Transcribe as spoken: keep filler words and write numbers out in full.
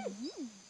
Mm-hmm.